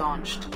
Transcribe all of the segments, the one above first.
launched.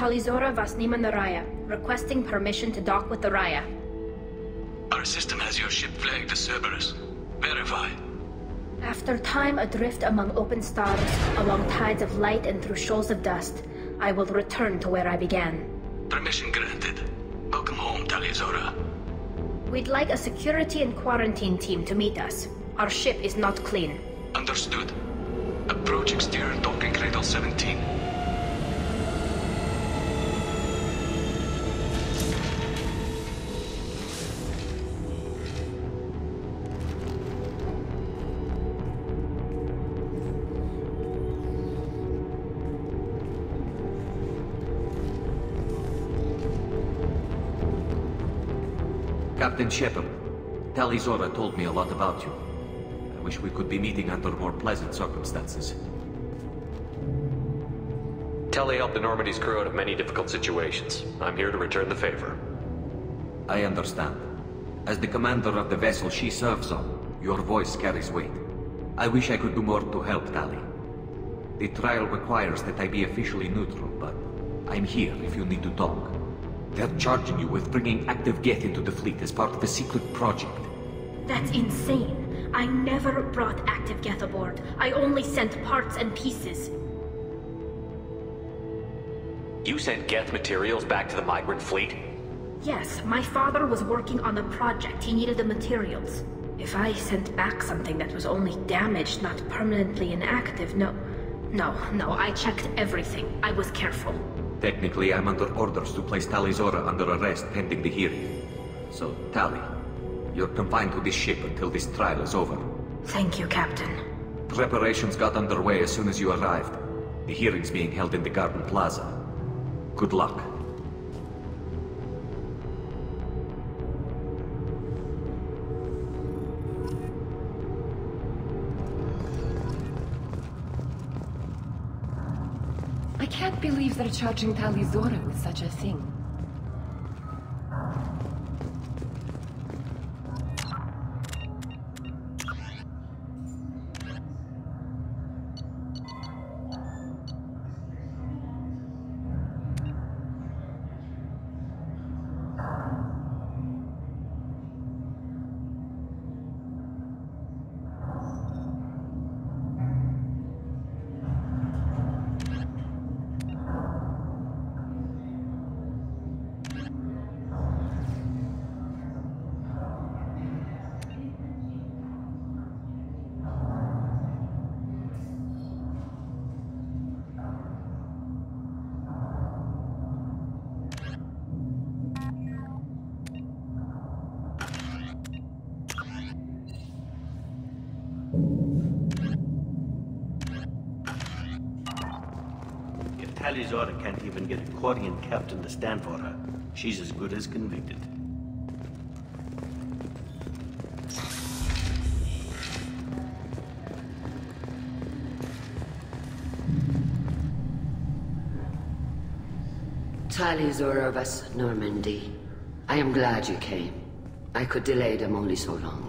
Tali'Zorah Vas Nimanaraya Naraya, requesting permission to dock with the Rayya. Our system has your ship flagged as Cerberus. Verify. After time adrift among open stars, along tides of light and through shoals of dust, I will return to where I began. Permission granted. Welcome home, Tali'Zorah. We'd like a security and quarantine team to meet us. Our ship is not clean. Understood. Approach exterior docking cradle 17. Captain Shepard, Tali'Zorah told me a lot about you. I wish we could be meeting under more pleasant circumstances. Tali helped the Normandy's crew out of many difficult situations. I'm here to return the favor. I understand. As the commander of the vessel she serves on, your voice carries weight. I wish I could do more to help Tali. The trial requires that I be officially neutral, but I'm here if you need to talk. They're charging you with bringing active Geth into the fleet as part of a secret project. That's insane. I never brought active Geth aboard. I only sent parts and pieces. You sent Geth materials back to the migrant fleet? Yes, my father was working on a project. He needed the materials. If I sent back something that was only damaged, not permanently inactive, no, I checked everything. I was careful. Technically, I'm under orders to place Tali'Zorah under arrest pending the hearing. So, Tali, you're confined to this ship until this trial is over. Thank you, Captain. Preparations got underway as soon as you arrived. The hearing's being held in the Garden Plaza. Good luck. I can't believe they're charging Tali'Zorah with such a thing. Tali'Zorah can't even get a Quarian captain to stand for her. She's as good as convicted. Tali'Zorah Vas Normandy. I am glad you came. I could delay them only so long.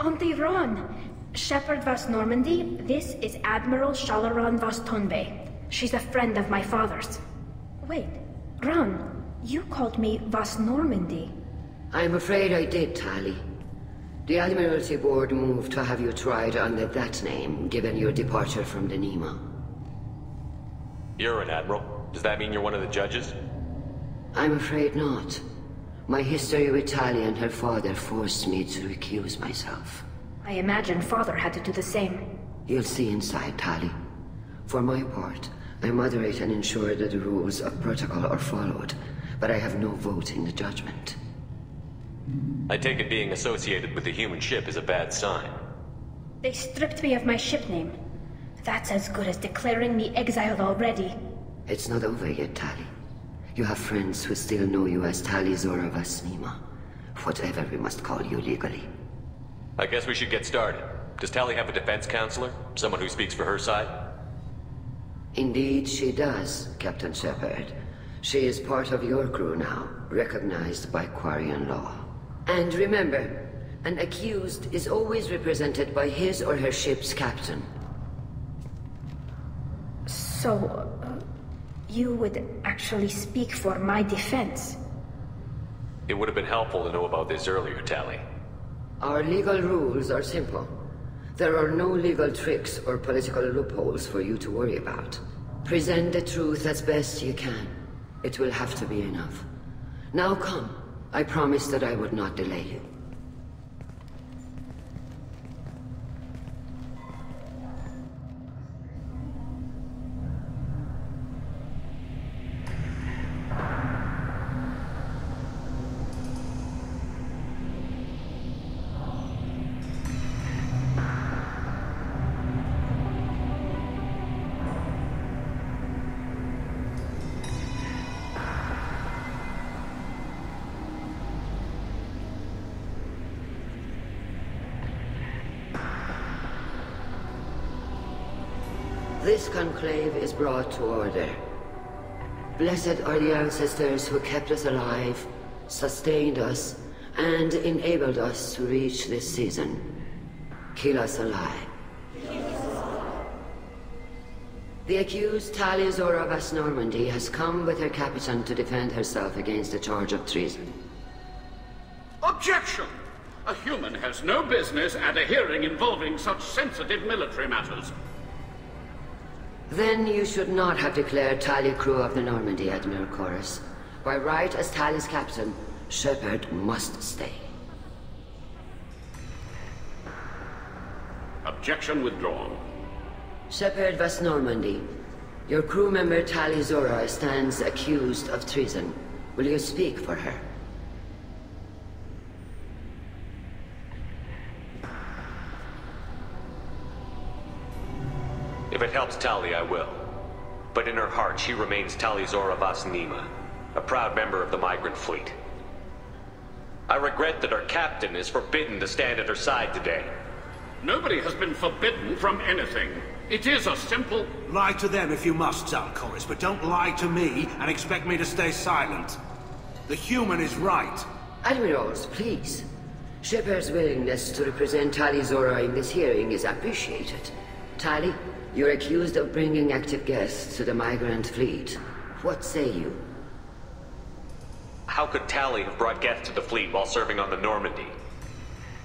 Auntie Ron! Shepherd Vas Normandy, this is Admiral Shala'Raan Vas Tonbay. She's a friend of my father's. Wait, Ron, you called me Vas Normandy. I'm afraid I did, Tali. The Admiralty Board moved to have you tried under that name, given your departure from the Nemo. You're an admiral. Does that mean you're one of the judges? I'm afraid not. My history with Tali and her father forced me to recuse myself. I imagine father had to do the same. You'll see inside, Tali. For my part, I moderate and ensure that the rules of protocol are followed, but I have no vote in the judgment. I take it being associated with the human ship is a bad sign. They stripped me of my ship name. That's as good as declaring me exiled already. It's not over yet, Tali. You have friends who still know you as Tali'Zorah Vas Nima, whatever we must call you legally. I guess we should get started. Does Tali have a defense counselor? Someone who speaks for her side? Indeed she does, Captain Shepard. She is part of your crew now, recognized by Quarian law. And remember, an accused is always represented by his or her ship's captain. So, you would actually speak for my defense? It would have been helpful to know about this earlier, Tali. Our legal rules are simple. There are no legal tricks or political loopholes for you to worry about. Present the truth as best you can. It will have to be enough. Now come. I promise that I would not delay you. This conclave is brought to order. Blessed are the ancestors who kept us alive, sustained us, and enabled us to reach this season. Kill us alive. The accused Tali'Zorah Vas Normandy has come with her captain to defend herself against the charge of treason. Objection! A human has no business at a hearing involving such sensitive military matters. Then you should not have declared Tali crew of the Normandy, Admiral Xen. By right as Tali's captain, Shepard must stay. Objection withdrawn. Shepard Vas Normandy, your crew member Tali'Zorah stands accused of treason. Will you speak for her? If it helps Tali, I will. But in her heart, she remains Tali'Zorah Vas Nima, a proud member of the migrant fleet. I regret that our captain is forbidden to stand at her side today. Nobody has been forbidden from anything. It is a simple... Lie to them if you must, Zaal'Koris, but don't lie to me and expect me to stay silent. The human is right. Admirals, please. Shepard's willingness to represent Tali'Zorah in this hearing is appreciated. Tali? You're accused of bringing active guests to the migrant fleet. What say you? How could Tali have brought Geth to the fleet while serving on the Normandy?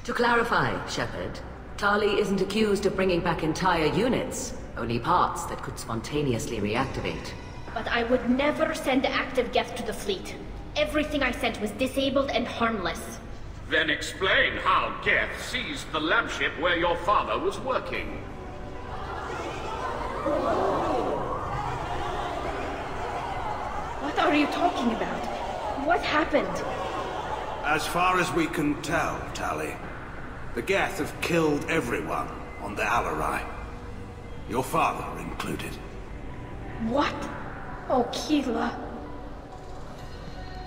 To clarify, Shepard, Tali isn't accused of bringing back entire units, only parts that could spontaneously reactivate. But I would never send active Geth to the fleet. Everything I sent was disabled and harmless. Then explain how Geth seized the lab ship where your father was working. What are you talking about? What happened? As far as we can tell, Tali, the Geth have killed everyone on the Alarei. Your father included. What? Oh, Keelah.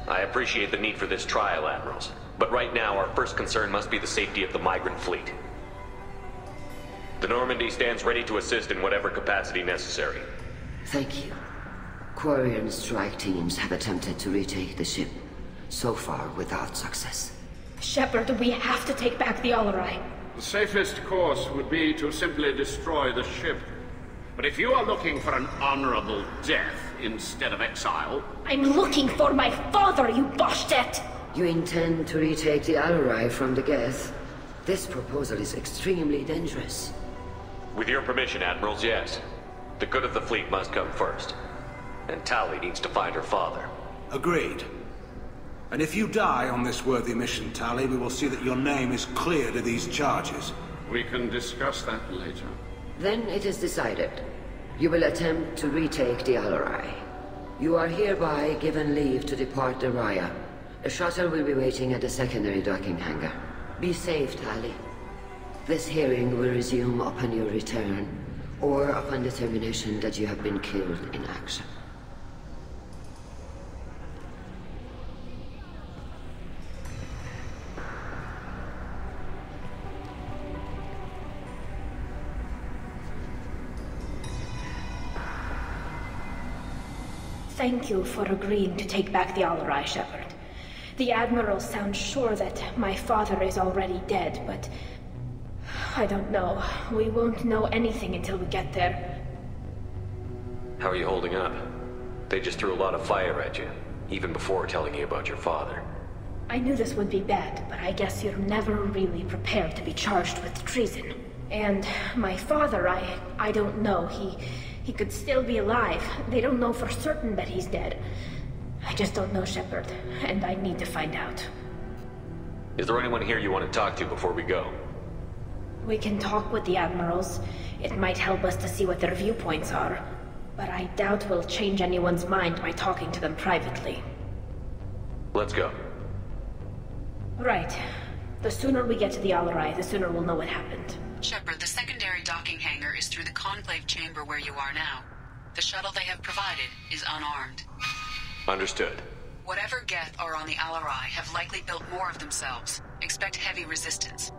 I appreciate the need for this trial, Admirals. But right now, our first concern must be the safety of the migrant fleet. The Normandy stands ready to assist in whatever capacity necessary. Thank you. Quarian strike teams have attempted to retake the ship, so far without success. Shepard, we have to take back the Alarei. The safest course would be to simply destroy the ship. But if you are looking for an honorable death instead of exile... I'm looking for my father, you boshtet! You intend to retake the Alarei from the Geth? This proposal is extremely dangerous. With your permission, Admirals, yes. The good of the fleet must come first. And Tali needs to find her father. Agreed. And if you die on this worthy mission, Tali, we will see that your name is cleared of these charges. We can discuss that later. Then it is decided. You will attempt to retake the Alarei. You are hereby given leave to depart the Rayya. A shuttle will be waiting at the secondary docking hangar. Be safe, Tali. This hearing will resume upon your return, or upon determination that you have been killed in action. Thank you for agreeing to take back the Alarei, Shepard. The Admiral sounds sure that my father is already dead, but... I don't know. We won't know anything until we get there. How are you holding up? They just threw a lot of fire at you, even before telling you about your father. I knew this would be bad, but I guess you're never really prepared to be charged with treason. And my father, I don't know. He could still be alive. They don't know for certain that he's dead. I just don't know, Shepard, and I need to find out. Is there anyone here you want to talk to before we go? We can talk with the Admirals. It might help us to see what their viewpoints are. But I doubt we'll change anyone's mind by talking to them privately. Let's go. Right. The sooner we get to the Alarei, the sooner we'll know what happened. Shepard, the secondary docking hangar is through the conclave chamber where you are now. The shuttle they have provided is unarmed. Understood. Whatever Geth are on the Alarei have likely built more of themselves. Expect heavy resistance.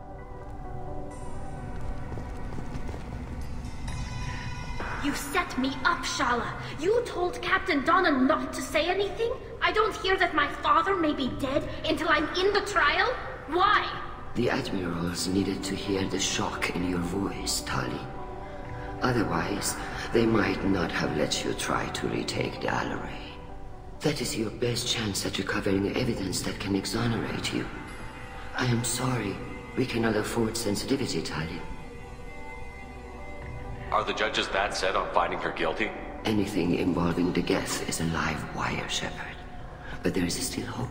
You set me up, Shala. You told Captain Donnan not to say anything? I don't hear that my father may be dead until I'm in the trial? Why? The Admirals needed to hear the shock in your voice, Tali. Otherwise, they might not have let you try to retake the Alarei. That is your best chance at recovering evidence that can exonerate you. I am sorry. We cannot afford sensitivity, Tali. Are the judges that set on finding her guilty? Anything involving the Geth is a live wire, Shepard. But there is still hope.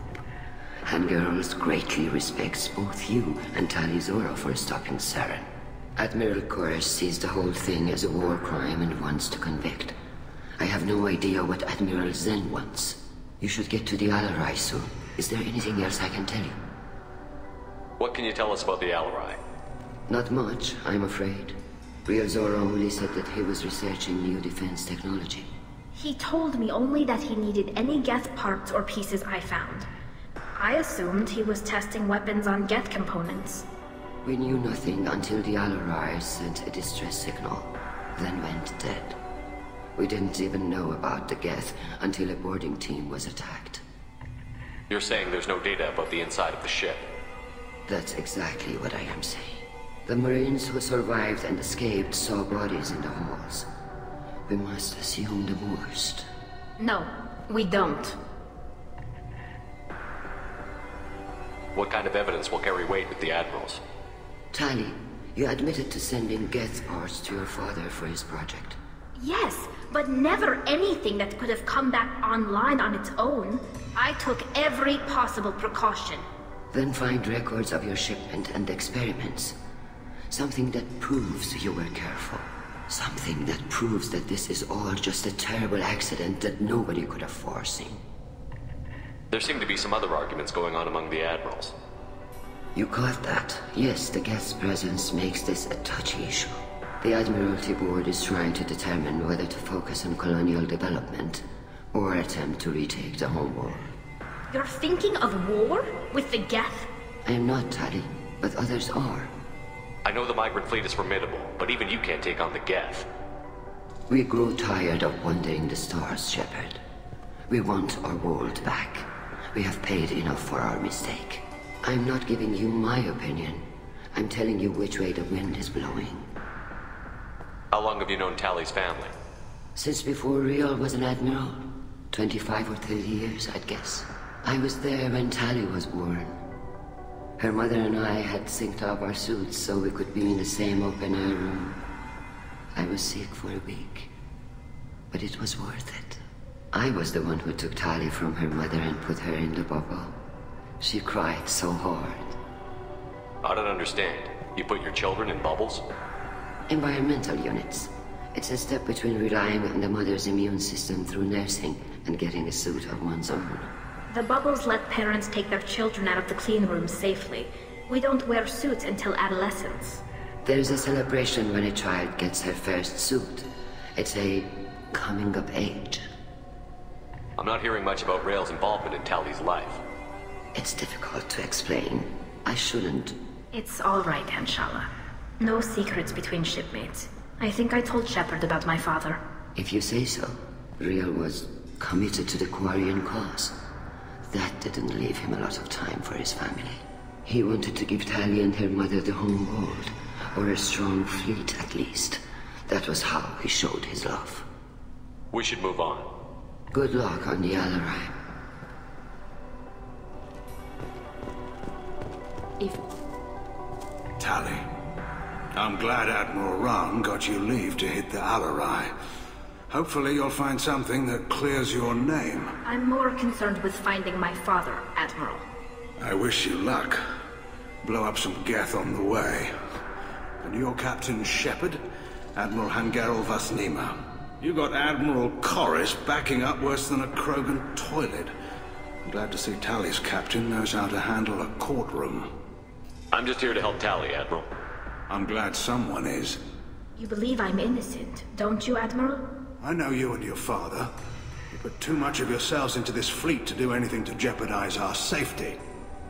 Han'Gerrel greatly respects both you and Tali'Zorah for stopping Saren. Admiral Koresh sees the whole thing as a war crime and wants to convict. I have no idea what Admiral Xen wants. You should get to the Alarei soon. Is there anything else I can tell you? What can you tell us about the Alarei? Not much, I'm afraid. Briazor only said that he was researching new defense technology. He told me only that he needed any Geth parts or pieces I found. I assumed he was testing weapons on Geth components. We knew nothing until the Alarei sent a distress signal, then went dead. We didn't even know about the Geth until a boarding team was attacked. You're saying there's no data about the inside of the ship? That's exactly what I am saying. The Marines who survived and escaped saw bodies in the halls. We must assume the worst. No, we don't. What kind of evidence will carry weight with the Admirals? Tali, you admitted to sending Geth parts to your father for his project. Yes, but never anything that could have come back online on its own. I took every possible precaution. Then find records of your shipment and experiments. Something that proves you were careful. Something that proves that this is all just a terrible accident that nobody could have foreseen. There seem to be some other arguments going on among the Admirals. You caught that. Yes, the Geth's presence makes this a touchy issue. The Admiralty Board is trying to determine whether to focus on colonial development or attempt to retake the homeworld. You're thinking of war with the Geth? I am not, Tali, but others are. I know the migrant fleet is formidable, but even you can't take on the Geth. We grow tired of wandering the stars, Shepard. We want our world back. We have paid enough for our mistake. I'm not giving you my opinion. I'm telling you which way the wind is blowing. How long have you known Tali's family? Since before Rael was an admiral. 25 or 30 years, I'd guess. I was there when Tali was born. Her mother and I had synced up our suits so we could be in the same open-air room. I was sick for a week, but it was worth it. I was the one who took Tali from her mother and put her in the bubble. She cried so hard. I don't understand. You put your children in bubbles? Environmental units. It's a step between relying on the mother's immune system through nursing and getting a suit of one's own. The bubbles let parents take their children out of the clean room safely. We don't wear suits until adolescence. There's a celebration when a child gets her first suit. It's a coming of age. I'm not hearing much about Rael's involvement in Tali's life. It's difficult to explain. I shouldn't. It's all right, Anshala. No secrets between shipmates. I think I told Shepard about my father. If you say so. Rael was committed to the Quarian cause. That didn't leave him a lot of time for his family. He wanted to give Tali and her mother the home world, or a strong fleet at least. That was how he showed his love. We should move on. Good luck on the Alarei. If... Tali. I'm glad Admiral Ron got you leave to hit the Alarei. Hopefully you'll find something that clears your name. I'm more concerned with finding my father, Admiral. I wish you luck. Blow up some Geth on the way. And you're Captain Shepard, Admiral Han'Gerrel Vas Nima. You got Admiral Koris backing up worse than a Krogan toilet. I'm glad to see Tali's captain knows how to handle a courtroom. I'm just here to help Tali, Admiral. I'm glad someone is. You believe I'm innocent, don't you, Admiral? I know you and your father. You put too much of yourselves into this fleet to do anything to jeopardize our safety.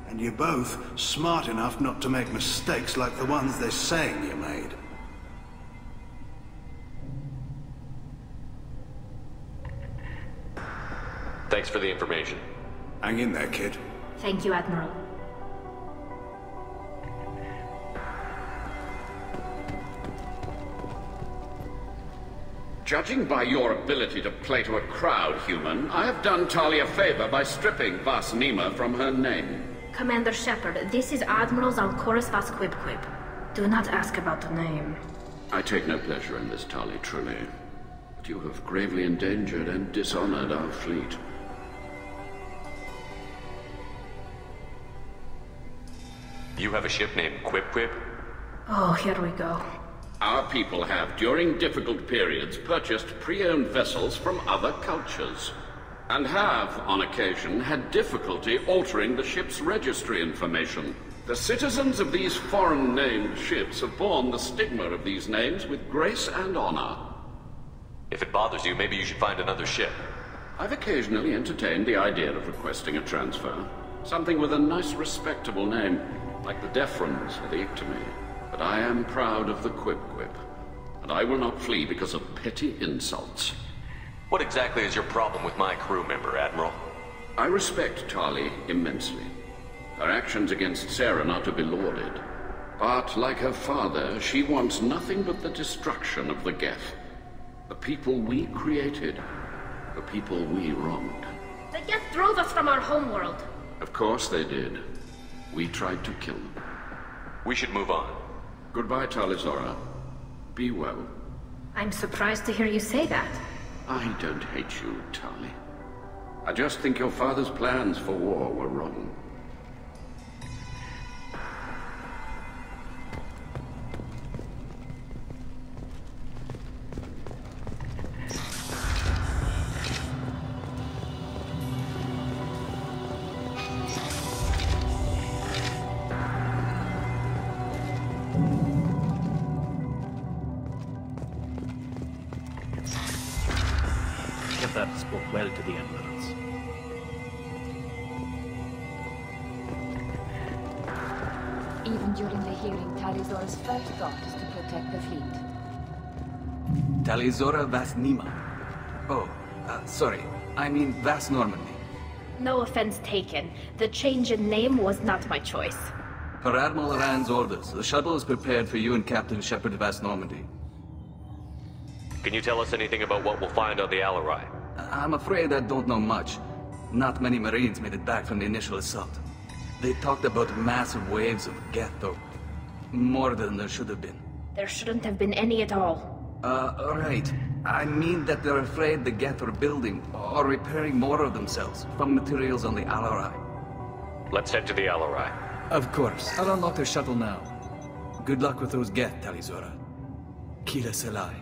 And you're both smart enough not to make mistakes like the ones they're saying you made. Thanks for the information. Hang in there, kid. Thank you, Admiral. Judging by your ability to play to a crowd, human, I have done Tali a favor by stripping Vas Nima from her name. Commander Shepard, this is Admiral Zaal'Koris Vas Qwib-Qwib. Do not ask about the name. I take no pleasure in this, Tali, truly. But you have gravely endangered and dishonored our fleet. You have a ship named Qwib-Qwib? Oh, here we go. Our people have, during difficult periods, purchased pre-owned vessels from other cultures, and have, on occasion, had difficulty altering the ship's registry information. The citizens of these foreign-named ships have borne the stigma of these names with grace and honor. If it bothers you, maybe you should find another ship. I've occasionally entertained the idea of requesting a transfer. Something with a nice, respectable name, like the Defrans or the Ictomy. But I am proud of the Qwib-Qwib, and I will not flee because of petty insults. What exactly is your problem with my crew member, Admiral? I respect Tali immensely. Her actions against Saren are to be lauded. But, like her father, she wants nothing but the destruction of the Geth. The people we created. The people we wronged. The Geth drove us from our homeworld. Of course they did. We tried to kill them. We should move on. Goodbye, Tali'Zorah. Be well. I'm surprised to hear you say that. I don't hate you, Tali. I just think your father's plans for war were wrong. Arthur spoke well to the Emeralds. Even during the hearing, Tali'Zorah's first thought is to protect the fleet. Tali'Zorah Vas Nima. Oh, sorry. I mean Vas Normandy. No offense taken. The change in name was not my choice. Per Admiral Rand's orders, the shuttle is prepared for you and Captain Shepard Vas Normandy. Can you tell us anything about what we'll find on the Alarei? I'm afraid I don't know much. Not many Marines made it back from the initial assault. They talked about massive waves of Geth, though. More than there should have been. There shouldn't have been any at all. Right. I mean that they're afraid the Geth are building, or repairing more of themselves, from materials on the Alarei. Let's head to the Alarei. Of course. I'll unlock the shuttle now. Good luck with those Geth, Tali'Zorah. Keelah Selai.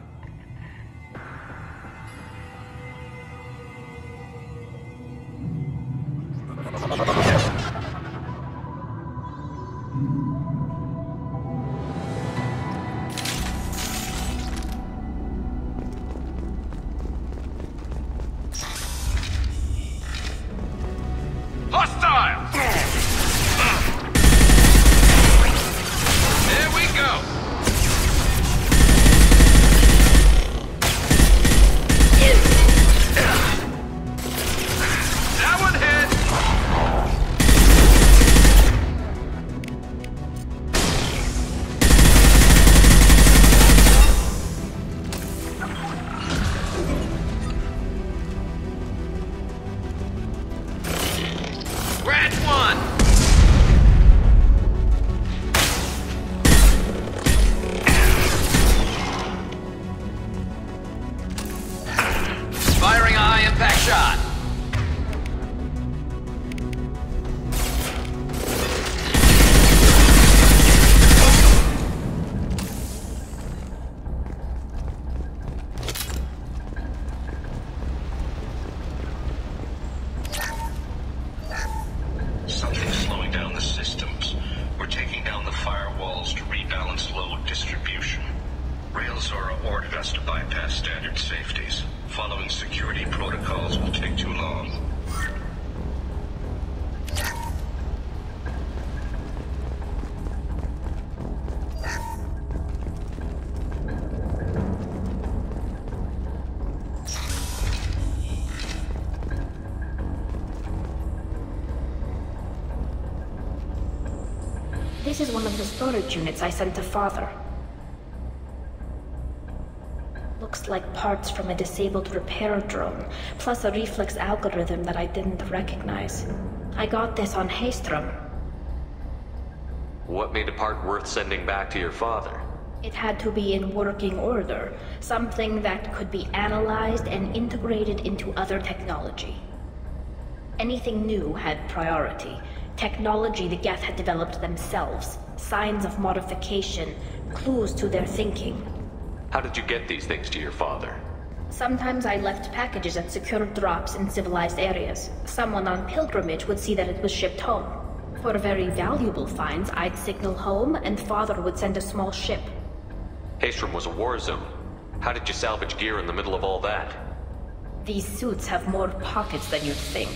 This is one of the storage units I sent to Father. Looks like parts from a disabled repair drone, plus a reflex algorithm that I didn't recognize. I got this on Haestrom. What made a part worth sending back to your father? It had to be in working order, something that could be analyzed and integrated into other technology. Anything new had priority. Technology the Geth had developed themselves, signs of modification, clues to their thinking. How did you get these things to your father? Sometimes I left packages at secured drops in civilized areas. Someone on pilgrimage would see that it was shipped home. For very valuable finds, I'd signal home and Father would send a small ship. Haestrom was a war zone. How did you salvage gear in the middle of all that? These suits have more pockets than you'd think.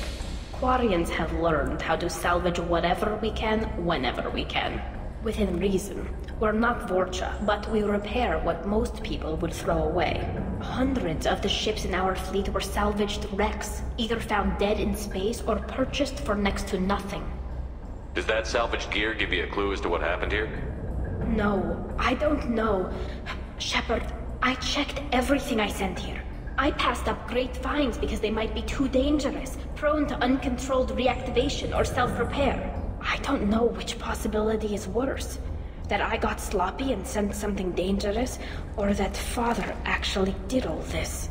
Quarians have learned how to salvage whatever we can, whenever we can. Within reason. We're not Vorcha, but we repair what most people would throw away. Hundreds of the ships in our fleet were salvaged wrecks, either found dead in space or purchased for next to nothing. Does that salvaged gear give you a clue as to what happened here? No, I don't know. Shepard, I checked everything I sent here. I passed up great finds because they might be too dangerous, prone to uncontrolled reactivation or self-repair. I don't know which possibility is worse. That I got sloppy and sent something dangerous, or that Father actually did all this.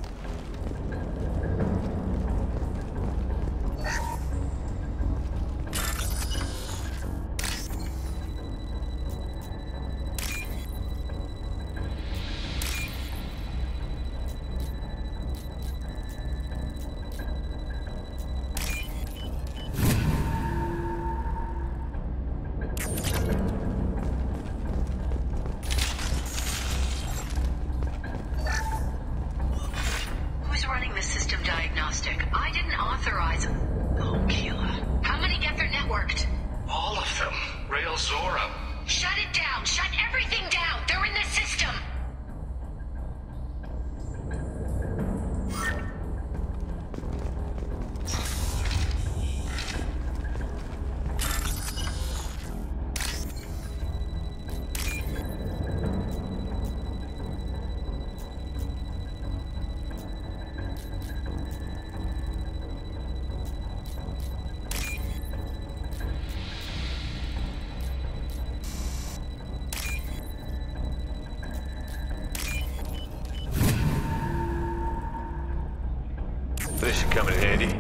This should come in handy.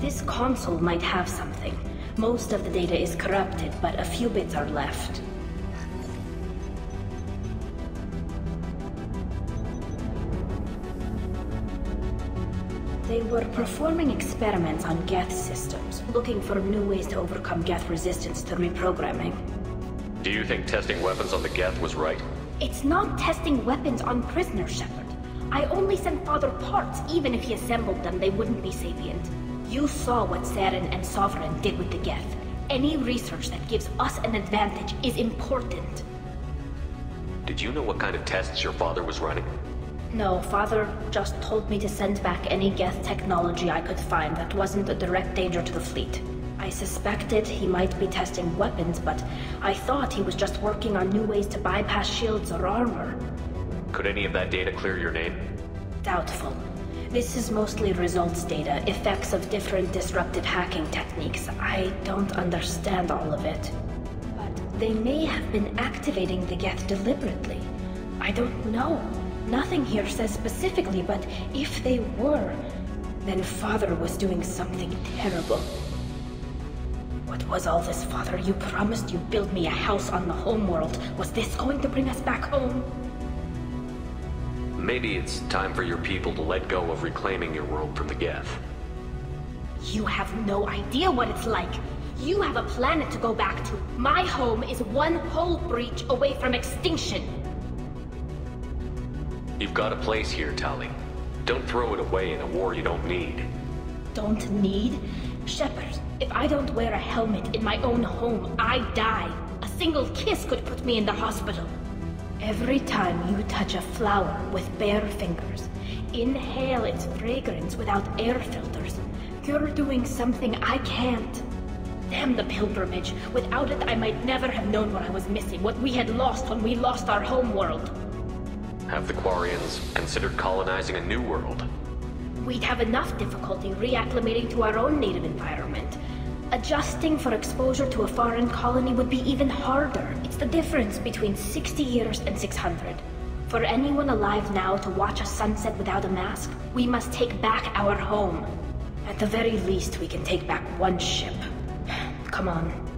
The console might have something. Most of the data is corrupted, but a few bits are left. They were performing experiments on Geth systems, looking for new ways to overcome Geth resistance to reprogramming. Do you think testing weapons on the Geth was right? It's not testing weapons on prisoners, Shepard. I only sent Father parts. Even if he assembled them, they wouldn't be sapient. You saw what Saren and Sovereign did with the Geth. Any research that gives us an advantage is important. Did you know what kind of tests your father was running? No, Father just told me to send back any Geth technology I could find that wasn't a direct danger to the fleet. I suspected he might be testing weapons, but I thought he was just working on new ways to bypass shields or armor. Could any of that data clear your name? Doubtful. This is mostly results data, effects of different disruptive hacking techniques. I don't understand all of it. But they may have been activating the Geth deliberately. I don't know. Nothing here says specifically, but if they were, then Father was doing something terrible. What was all this, Father? You promised you'd build me a house on the homeworld. Was this going to bring us back home? Maybe it's time for your people to let go of reclaiming your world from the Geth. You have no idea what it's like. You have a planet to go back to. My home is one whole breach away from extinction. You've got a place here, Tali. Don't throw it away in a war you don't need. Don't need? Shepard, if I don't wear a helmet in my own home, I die. A single kiss could put me in the hospital. Every time you touch a flower with bare fingers, inhale its fragrance without air filters, you're doing something I can't. Damn the pilgrimage. Without it, I might never have known what I was missing, what we had lost when we lost our home world. Have the Quarians considered colonizing a new world? We'd have enough difficulty reacclimating to our own native environment. Adjusting for exposure to a foreign colony would be even harder. It's the difference between 60 years and 600. For anyone alive now to watch a sunset without a mask, we must take back our home. At the very least, we can take back one ship. Come on.